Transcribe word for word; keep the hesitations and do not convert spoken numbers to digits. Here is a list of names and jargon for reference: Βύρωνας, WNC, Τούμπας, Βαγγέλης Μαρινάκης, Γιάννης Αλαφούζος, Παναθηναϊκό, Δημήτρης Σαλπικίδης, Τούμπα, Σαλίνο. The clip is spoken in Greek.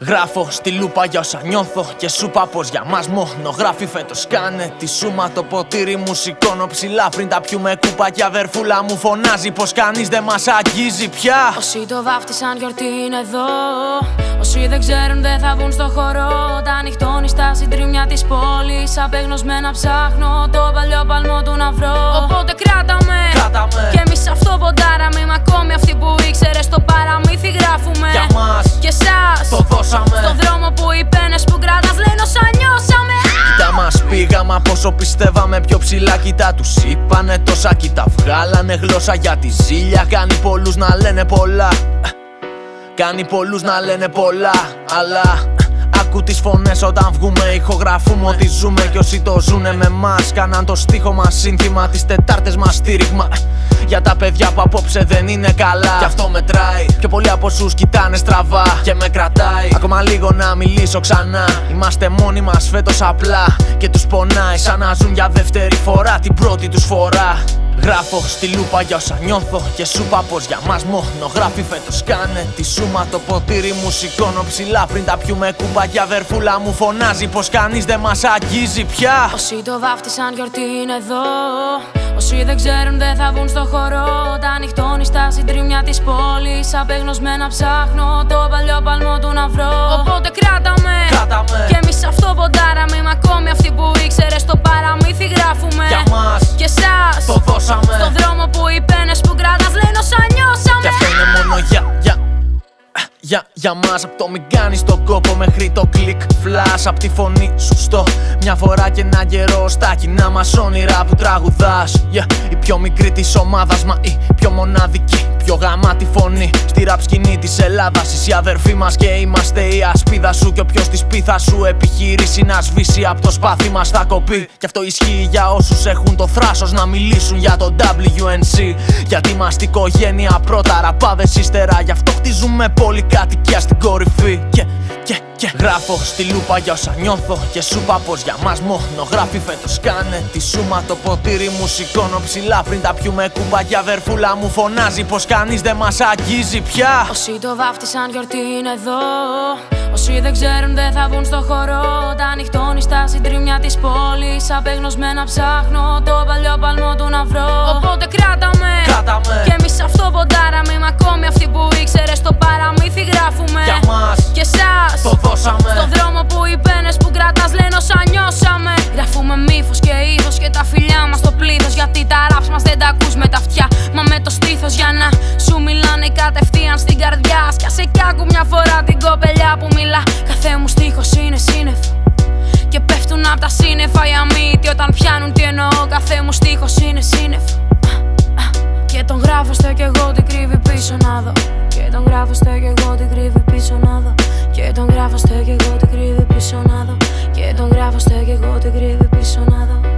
Γράφω στη λούπα για όσα νιώθω και σου είπα πως για μας μονογράφη φέτος κάνε τη σούμα. Το ποτήρι μου σηκώνω ψηλά πριν τα πιούμε κούπα και αδερφούλα μου φωνάζει πως κανείς δεν μας αγγίζει πια. Όσοι το βάφτισαν γιορτή είναι εδώ, όσοι δεν ξέρουν δεν θα βγουν στο χορό. Τα ανοιχτώνει στα συντρίμια της πόλης, απεγνωσμένα ψάχνω το παλιό παλμό του να βρω. Οπότε κράταμε, κράταμε. Και εμείς αυτό ποντάραμε, μα ακόμη αυτοί που ήξερε στο παραμύθι γράφουμε για μας. Και εσάς το δώσαμε. Στον δρόμο που οι πένες που κράτας λένε όσα νιώσαμε. Κοίτα μας πήγαμε από όσο πιστεύαμε πιο ψηλά. Κοίτα τους είπανε τόσα, κοίτα βγάλανε γλώσσα για τη ζήλια. Κάνει πολλούς να λένε πολλά, κάνει πολλούς να λένε πολλά. Αλλά άκου τις φωνές όταν βγούμε, ηχογραφούμε ότι ζούμε. Κι όσοι το ζουνε με μας κάναν το στίχο μας σύνθημα, τις Τετάρτες μας στήριγμα. Για τα παιδιά που απόψε δεν είναι καλά, κι αυτό μετράει. Πιο πολλοί από όσους κοιτάνε στραβά και με κρατάει. Ακόμα λίγο να μιλήσω ξανά. Είμαστε μόνοι μας φέτος απλά και τους πονάει, σαν να ζουν για δεύτερη φορά την πρώτη τους φορά. Γράφω στη λούπα για όσα νιώθω και σου είπα πως για μας μονογράφη φέτος κάνε τη σούμα. Το ποτήρι μου σηκώνω ψηλά πριν τα πιούμε κούμπα και αδερφούλα μου φωνάζει πως κανείς δεν μας αγγίζει πια. Όσοι το βάφτισαν γιορτή είναι εδώ, όσοι δεν ξέρουν δεν θα βγουν στο χορό. Τα ανοιχτώνει στα συντρίμια της πόλης, απεγνωσμένα ψάχνω το παλιό παλμό του να βρω. Οπότε κράταμε, κράταμε. Και εμείς αυτό ποντάραμε, μα ακόμη αυτοί που ήξερε στο παραμύθι γράφουμε για μας. Και εσάς το δώσαμε. Στον δρόμο που οι πένες που κράτας λένε όσα νιώσαμε. Και αυτό είναι μόνο για, για, για, για μας. Απ' το μην κάνεις τον κόπο μέχρι το κλικ φλάς. Απ' τη φωνή σου στο μια φορά και ένα καιρό στα κοινά μας όνειρα που τραγουδάς. Yeah. Η πιο μικρή της ομάδας, μα η πιο μοναδική, πιο γαμάτη φωνή στη ραπ σκηνή της Ελλάδας. Είσαι η αδερφή μας και είμαστε η ασπίδα σου. Κι όποιος της πίθα σου επιχειρήσει να σβήσει, απ' το σπάθι μας θα κοπεί. Κι αυτό ισχύει για όσους έχουν το θράσος να μιλήσουν για το ντάμπλιου εν σι. Γιατί είμαστε οικογένεια πρώτα, ραπάδες ύστερα. Γι' αυτό χτίζουμε πόλη κατοικία στην κορυφή. Και, και, και γράφω στη λούπα για όσα νιώθω και σου είπα πως για μας μονογράφη φέτος κάνε τη σούμα. Το ποτήρι μου σηκώνω ψηλά πριν τα πιούμε κούμπα και αδερφούλα μου φωνάζει πως κανείς δεν μας αγγίζει πια. Όσοι το βάφτισαν γιορτή είναι εδώ, όσοι δεν ξέρουν δεν θα βγουν στο χορό. Τα ανοιχτώνει στα συντρίμια της πόλης, απεγνωσμένα ψάχνω το παλιό παλμό του να βρω. Οπότε κράταμε, κράταμε. Και εμείς αυτό ποντάραμε, μα ακόμη αυτοί που ήξερε στο παραμύθι γράφουμε για μας. Και εσάς το δώσαμε. Στον δρόμο που οι πένες που κράτας λένε όσα νιώσαμε. Γράφουμε μύφους και είδος και τα φιλιά μας στο πλήθος. Γιατί τα ράψ μας δεν τα ακούς με τα αυτιά, μα με το στήθος. Για να σου μιλάνε κατευθείαν στην καρδιά, σκιάσε κι άκου μια φορά την κοπελιά που μιλά. Κάθε μου στίχος είναι σύννεφο και πέφτουν απ' τα σύννεφα οι αμύτοι όταν πιάνουν τι εννοώ. Κάθε μου στίχος είναι σύννεφο και τον γράφω στο κι εγώ τι κρύβει πίσω να δω. Και τον γράφω στο κι εγώ τι κρύβει πίσω να δω. Και τον γράφω στο κι εγώ τι κρύβει πίσω να δω. Και τον γράφω στο κι εγώ τι κρύβει πίσω να δω.